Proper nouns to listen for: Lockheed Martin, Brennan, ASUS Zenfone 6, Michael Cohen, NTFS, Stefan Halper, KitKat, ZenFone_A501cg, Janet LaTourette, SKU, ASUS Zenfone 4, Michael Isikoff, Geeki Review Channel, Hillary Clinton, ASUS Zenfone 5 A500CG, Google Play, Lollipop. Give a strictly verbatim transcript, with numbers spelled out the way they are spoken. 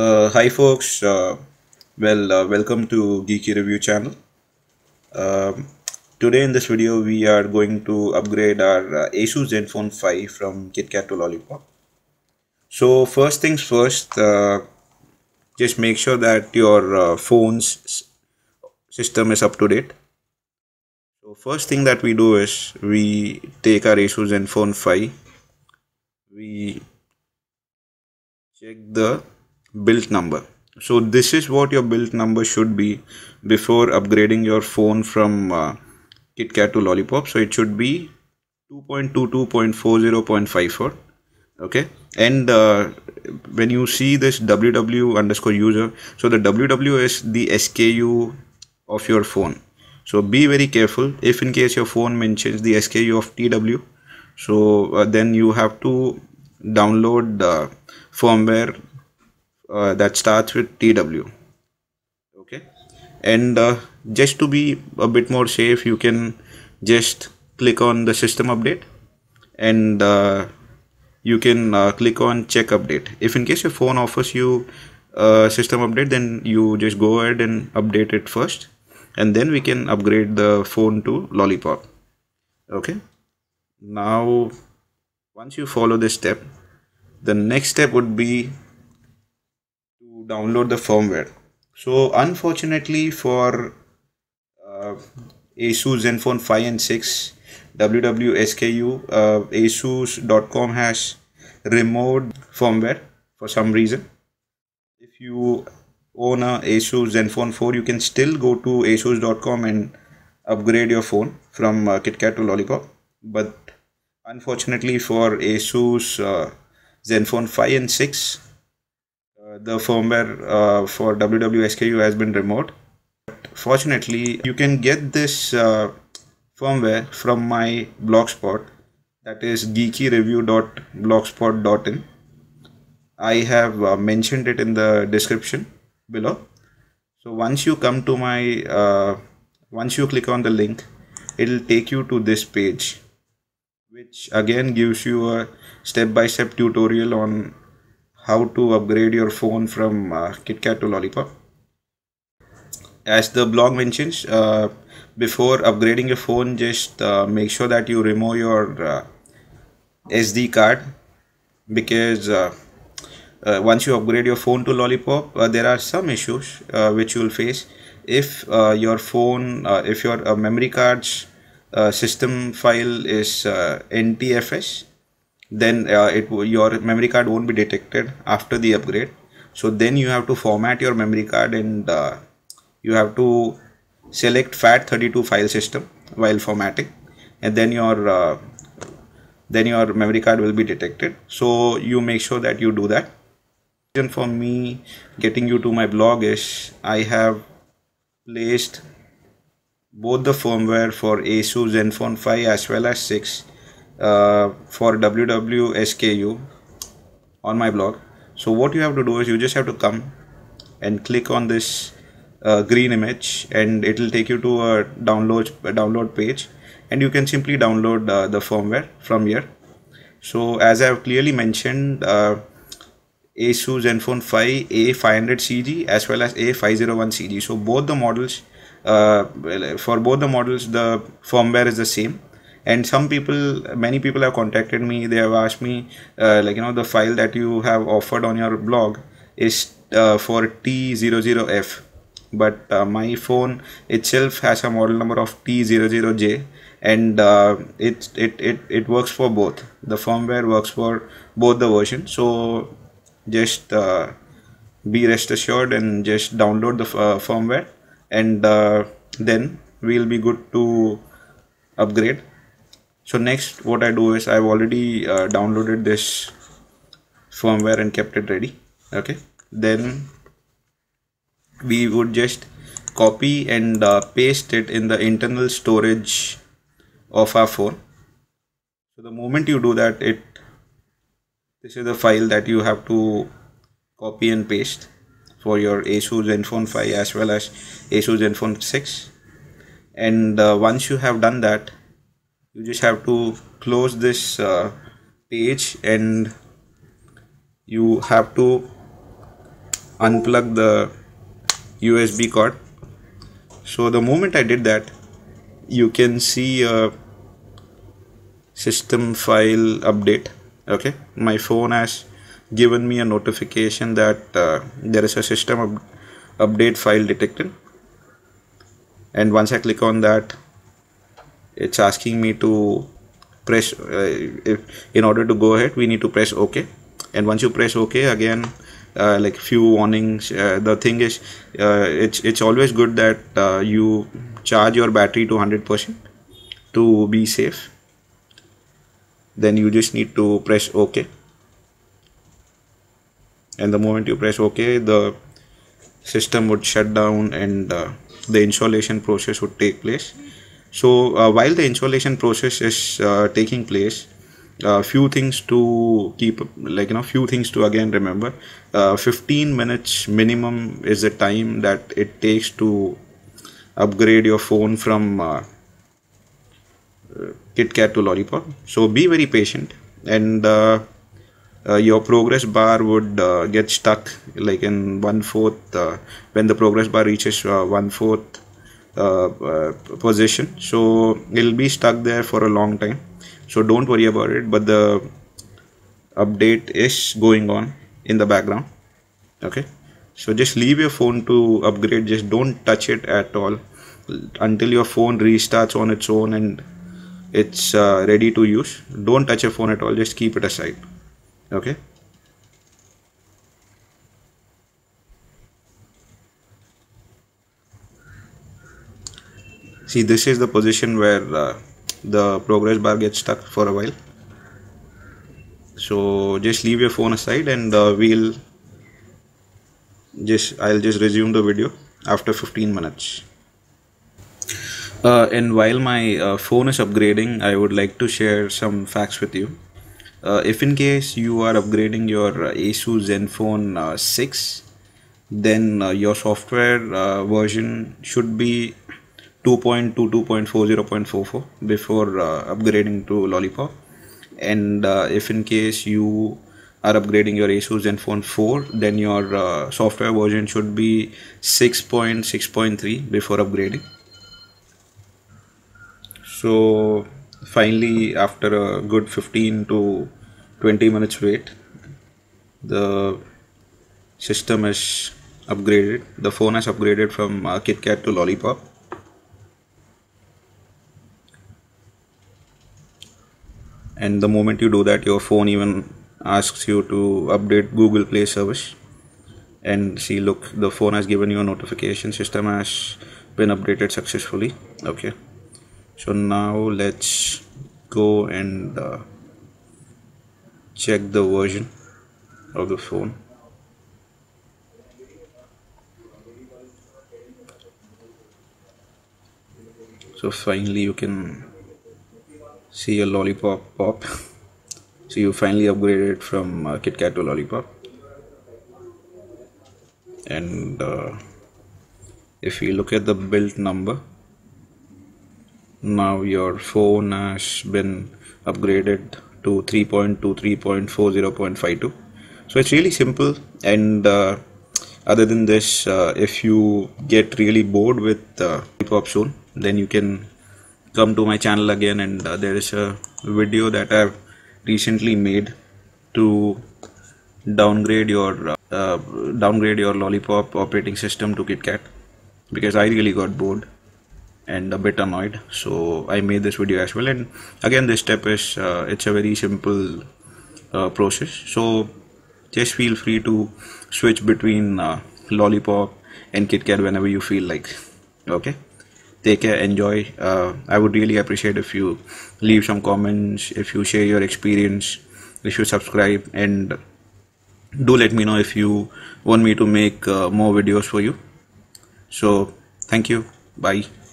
Uh, hi folks, uh, well uh, welcome to Geeki Review Channel. Um, today in this video we are going to upgrade our uh, ASUS Zenfone five from KitKat to Lollipop. So first things first, uh, just make sure that your uh, phone's system is up to date. So first thing that we do is we take our ASUS Zenfone five, we check the build number. So this is what your build number should be before upgrading your phone from uh, KitKat to Lollipop. So it should be two point two two point four zero point five four, okay? And uh, when you see this ww underscore user, so the ww is the S K U of your phone. So be very careful if in case your phone mentions the S K U of T W, so uh, then you have to download the firmware Uh, that starts with T W, okay? And uh, just to be a bit more safe, you can just click on the system update, and uh, you can uh, click on check update. If in case your phone offers you a uh, system update, then you just go ahead and update it first, and then we can upgrade the phone to Lollipop, okay? Now once you follow this step, the next step would be download the firmware. So unfortunately for uh, ASUS Zenfone five and six W W S K U, uh, asus dot com has removed firmware for some reason. If you own a ASUS Zenfone four, you can still go to asus dot com and upgrade your phone from uh, KitKat to Lollipop, but unfortunately for ASUS uh, Zenfone five and six, the firmware uh, for W W S K U has been removed. But fortunately, you can get this uh, firmware from my blogspot, that is geeky review dot blogspot dot in. I have uh, mentioned it in the description below. So once you come to my, uh, once you click on the link, it will take you to this page, which again gives you a step-by-step tutorial on how to upgrade your phone from uh, KitKat to Lollipop. As the blog mentions, uh, before upgrading your phone, just uh, make sure that you remove your uh, S D card, because uh, uh, once you upgrade your phone to Lollipop, uh, there are some issues uh, which you will face if uh, your phone, uh, if your uh, memory card's uh, system file is uh, N T F S. Then uh, it your memory card won't be detected after the upgrade. So then you have to format your memory card, and uh, you have to select fat thirty-two file system while formatting, and then your uh, then your memory card will be detected. So you make sure that you do that. The reason for me getting you to my blog is I have placed both the firmware for ASUS Zenfone five as well as six Uh, for W W S K U on my blog. So what you have to do is you just have to come and click on this uh, green image, and it will take you to a download a download page, and you can simply download uh, the firmware from here. So as I have clearly mentioned, uh, ASUS Zenfone five A five hundred C G as well as A five oh one C G. So both the models, uh, for both the models, the firmware is the same. And some people, many people have contacted me. They have asked me, uh, like, you know, the file that you have offered on your blog is uh, for T zero zero F. But uh, my phone itself has a model number of T zero zero J. And uh, it, it, it, it works for both. The firmware works for both the versions. So just uh, be rest assured and just download the uh, firmware. And uh, then we'll be good to upgrade. So next what I do is I've already uh, downloaded this firmware and kept it ready, okay? Then we would just copy and uh, paste it in the internal storage of our phone. So the moment you do that, it this is the file that you have to copy and paste for your ASUS Zenfone five as well as ASUS Zenfone six. And uh, once you have done that, you just have to close this uh, page, and you have to unplug the U S B cord. So the moment I did that, you can see a system file update. Okay, my phone has given me a notification that uh, there is a system up update file detected, and once I click on that, it's asking me to press uh, if in order to go ahead we need to press OK. And once you press OK, again uh, like few warnings. Uh, the thing is, uh, it's it's always good that uh, you charge your battery to one hundred percent to be safe. Then you just need to press OK, and the moment you press OK, the system would shut down and uh, the installation process would take place. So uh, while the installation process is uh, taking place, uh, few things to keep, like you know few things to again remember. uh, fifteen minutes minimum is the time that it takes to upgrade your phone from uh, KitKat to Lollipop. So be very patient, and uh, uh, your progress bar would uh, get stuck like in one fourth uh, when the progress bar reaches uh, one fourth uh, uh, position. So it'll be stuck there for a long time. So don't worry about it. But the update is going on in the background. Okay. So just leave your phone to upgrade. Just don't touch it at all until your phone restarts on its own and it's uh, ready to use. Don't touch your phone at all, just keep it aside. Okay, see, this is the position where uh, the progress bar gets stuck for a while. So just leave your phone aside, and uh, we'll just I'll just resume the video after fifteen minutes. Uh, and while my uh, phone is upgrading, I would like to share some facts with you. Uh, if in case you are upgrading your uh, ASUS Zenfone uh, six, then uh, your software uh, version should be two point two two point four zero point four four before uh, upgrading to Lollipop. And uh, if in case you are upgrading your ASUS Zenfone four, then your uh, software version should be six point six point three before upgrading. So finally, after a good fifteen to twenty minutes wait, the system is upgraded. The phone has upgraded from uh, KitKat to Lollipop. And the moment you do that, your phone even asks you to update Google Play service. And see, look, the phone has given you a notification. System has been updated successfully. Okay. So now let's go and uh, check the version of the phone. So finally you can see a Lollipop pop. So you finally upgraded from uh, KitKat to Lollipop. And uh, if you look at the build number, now your phone has been upgraded to three point two three point four zero point five two. So it's really simple, and uh, other than this, uh, if you get really bored with Lollipop uh, soon, then you can come to my channel again, and uh, there is a video that I've recently made to downgrade your uh, uh, downgrade your Lollipop operating system to KitKat, because I really got bored and a bit annoyed, so I made this video as well. And again, this step is uh, it's a very simple uh, process, so just feel free to switch between uh, Lollipop and KitKat whenever you feel like. Okay, take care, enjoy. uh, I would really appreciate if you leave some comments, if you share your experience, if you subscribe, and do let me know if you want me to make uh, more videos for you. So thank you, bye.